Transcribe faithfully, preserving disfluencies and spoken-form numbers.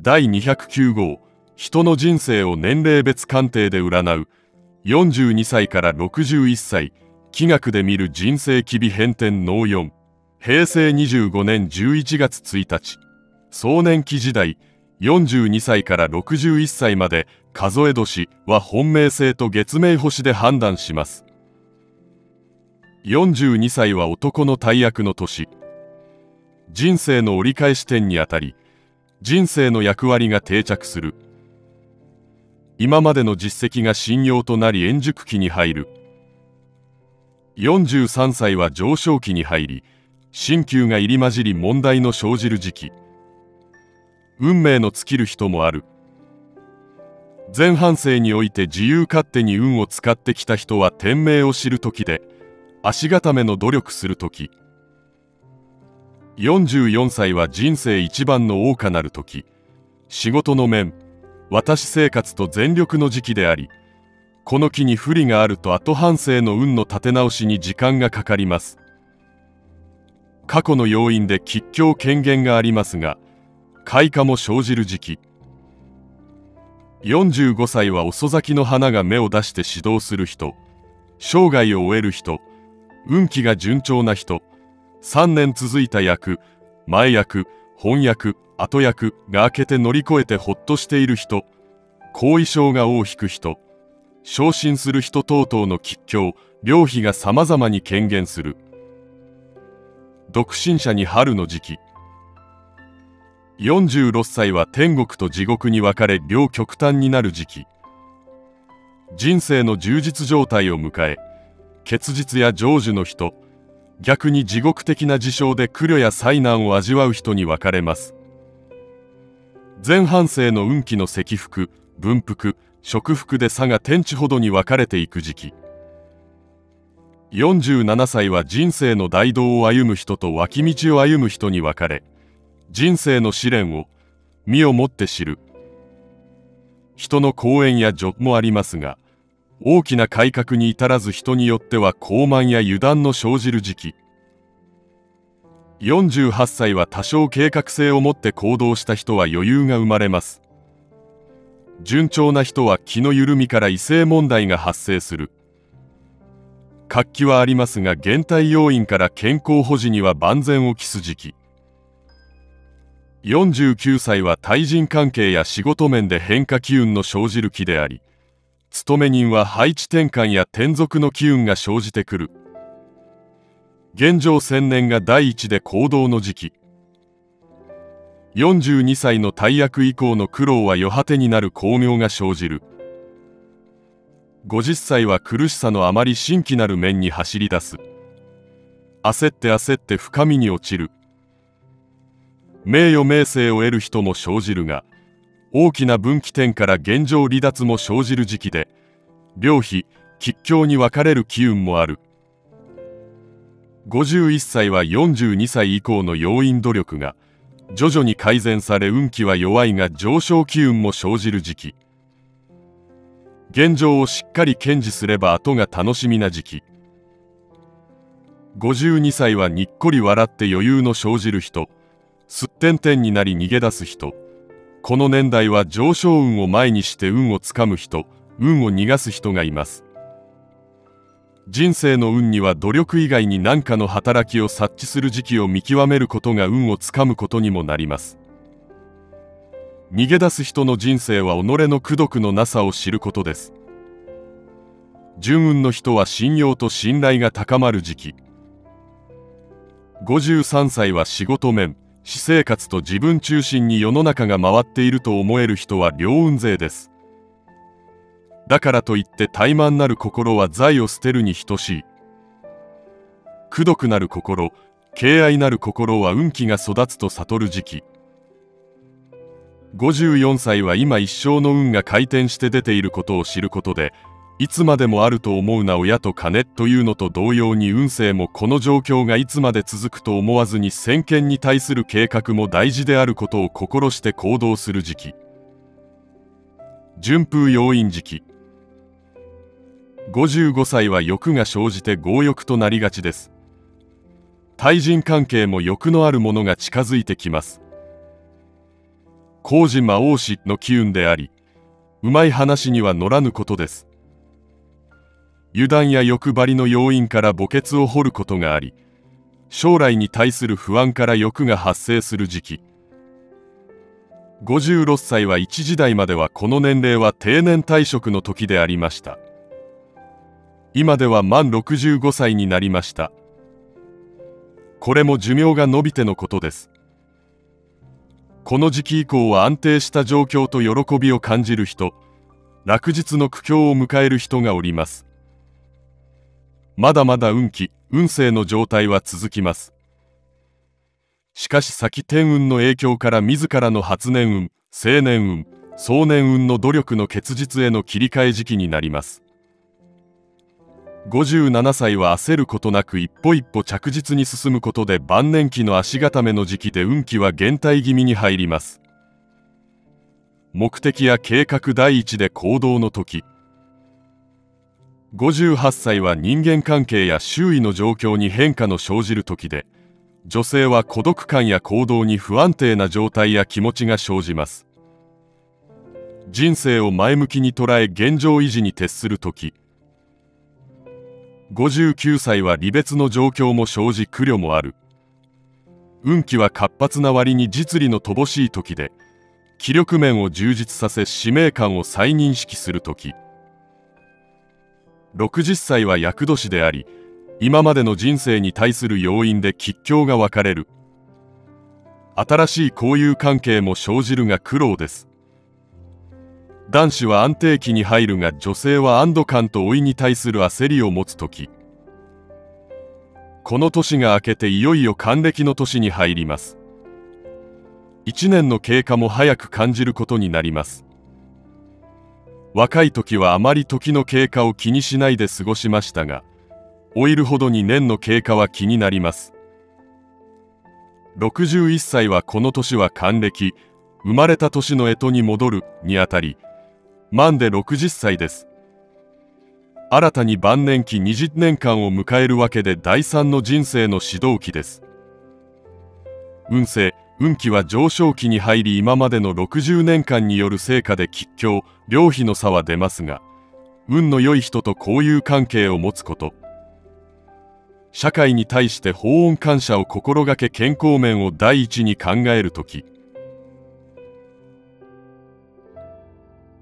だいにひゃくきゅう号人の人生を年齢別鑑定で占うよんじゅうにさいからろくじゅういっさい気学で見る人生機微変遷能よん平成にじゅうごねんじゅういちがつついたち壮年期時代よんじゅうにさいからろくじゅういっさいまで数え年は本命星と月明星で判断します。よんじゅうにさいは男の大役の年、人生の折り返し点にあたり人生の役割が定着する。今までの実績が信用となり円熟期に入る。よんじゅうさんさいは上昇期に入り新旧が入り混じり問題の生じる時期、運命の尽きる人もある。前半生において自由勝手に運を使ってきた人は天命を知る時で足固めの努力する時。よんじゅうよんさいは人生一番の謳歌なる時、仕事の面私生活と全力の時期であり、この期に不利があると後半生の運の立て直しに時間がかかります。過去の要因で吉凶権限がありますが開花も生じる時期。よんじゅうごさいは遅咲きの花が芽を出して始動する人、生涯を終える人、運気が順調な人、さんねん続いた役、前役、本役、後役が明けて乗り越えてほっとしている人、後遺症が尾を引く人、昇進する人等々の吉凶、両比が様々に顕現する。独身者に春の時期。よんじゅうろくさいは天国と地獄に分かれ両極端になる時期、人生の充実状態を迎え結実や成就の人、逆に地獄的な事象で苦慮や災難を味わう人に分かれます。前半生の運気の積福分福食福で差が天地ほどに分かれていく時期。よんじゅうななさいは人生の大道を歩む人と脇道を歩む人に分かれ人生の試練を身をもって知る。人の講演や序もありますが大きな改革に至らず人によっては傲慢や油断の生じる時期。よんじゅうはっさいは多少計画性を持って行動した人は余裕が生まれます。順調な人は気の緩みから異性問題が発生する。活気はありますが減退要因から健康保持には万全を期す時期。よんじゅうきゅうさいは対人関係や仕事面で変化機運の生じる期であり、勤め人は配置転換や転属の機運が生じてくる。現状専念が第一で行動の時期。よんじゅうにさいの大役以降の苦労は余果てになる光明が生じる。ごじゅっさいは苦しさのあまり新規なる面に走り出す。焦って焦って深みに落ちる。名誉名声を得る人も生じるが大きな分岐点から現状離脱も生じる時期で両比吉凶に分かれる機運もある。ごじゅういっさいはよんじゅうにさい以降の要因努力が徐々に改善され運気は弱いが上昇機運も生じる時期。現状をしっかり堅持すれば後が楽しみな時期。ごじゅうにさいはにっこり笑って余裕の生じる人、すってんてんになり逃げ出す人、この年代は上昇運を前にして運をつかむ人、運を逃がす人がいます。人生の運には努力以外に何かの働きを察知する時期を見極めることが運をつかむことにもなります。逃げ出す人の人生は己の功徳のなさを知ることです。純運の人は信用と信頼が高まる時期。ごじゅうさんさいは仕事面私生活と自分中心に世の中が回っていると思える人は良運勢です。だからといって怠慢なる心は財を捨てるに等しい。功徳なる心敬愛なる心は運気が育つと悟る時期。ごじゅうよんさいは今一生の運が回転して出ていることを知ることで、いつまでもあると思うな親と金というのと同様に運勢もこの状況がいつまで続くと思わずに先見に対する計画も大事であることを心して行動する時期。順風要因時期。ごじゅうごさいは欲が生じて強欲となりがちです。対人関係も欲のあるものが近づいてきます。工事魔王氏の機運であり、うまい話には乗らぬことです。油断や欲張りの要因から墓穴を掘ることがあり、将来に対する不安から欲が発生する時期。ごじゅうろっさいは一時代まではこの年齢は定年退職の時でありました。今では満ろくじゅうごさいになりました。これも寿命が延びてのことです。この時期以降は安定した状況と喜びを感じる人、落日の苦境を迎える人がおります。まだまだ運気、運勢の状態は続きます。しかし先天運の影響から自らの発年運、青年運、壮年運の努力の結実への切り替え時期になります。ごじゅうななさいは焦ることなく一歩一歩着実に進むことで晩年期の足固めの時期で運気は減退気味に入ります。目的や計画第一で行動の時。ごじゅうはっさいは人間関係や周囲の状況に変化の生じる時で、女性は孤独感や行動に不安定な状態や気持ちが生じます。人生を前向きに捉え現状維持に徹する時。ごじゅうきゅうさいは離別の状況も生じ苦慮もある。運気は活発な割に実利の乏しい時で、気力面を充実させ使命感を再認識する時。ろくじゅっさいは厄年であり、今までの人生に対する要因で吉凶が分かれる。新しい交友関係も生じるが苦労です。男子は安定期に入るが女性は安堵感と老いに対する焦りを持つ時。この年が明けていよいよ還暦の年に入ります。いちねんの経過も早く感じることになります。若い時はあまり時の経過を気にしないで過ごしましたが、老いるほどに年の経過は気になります。ろくじゅういっさいはこの年は還暦、生まれた年の干支に戻るにあたり満でろくじゅっさいです。新たに晩年期にじゅうねんかんを迎えるわけでだいさんの人生の始動期です。運勢運気は上昇期に入り、今までのろくじゅうねんかんによる成果で吉凶両費の差は出ますが、運の良い人と交友関係を持つこと、社会に対して報恩感謝を心がけ健康面を第一に考えるとき。